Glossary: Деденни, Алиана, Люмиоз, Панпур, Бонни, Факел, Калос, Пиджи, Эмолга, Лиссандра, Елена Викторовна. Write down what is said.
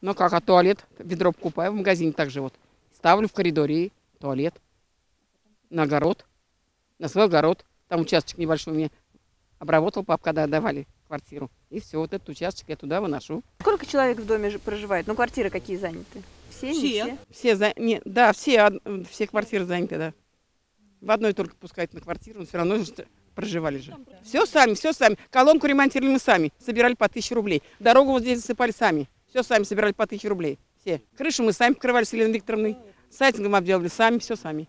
Ну как, а туалет? Ведро покупаю в магазине также вот. Ставлю в коридоре туалет. На огород. На свой огород. Там участок небольшой у меня. Обработал папа, когда отдавали квартиру. И все, вот этот участок я туда выношу. Сколько человек в доме проживает? Ну, квартиры какие заняты? Все? Все квартиры заняты, да. В одной только пускают на квартиру, но все равно же проживали же. Все сами. Колонку ремонтировали мы сами, собирали по 1000 рублей. Дорогу вот здесь засыпали сами. Все сами собирали по 1000 рублей. Все. Крышу мы сами покрывали с Еленой Викторовной. Сайдингом обделали сами, все сами.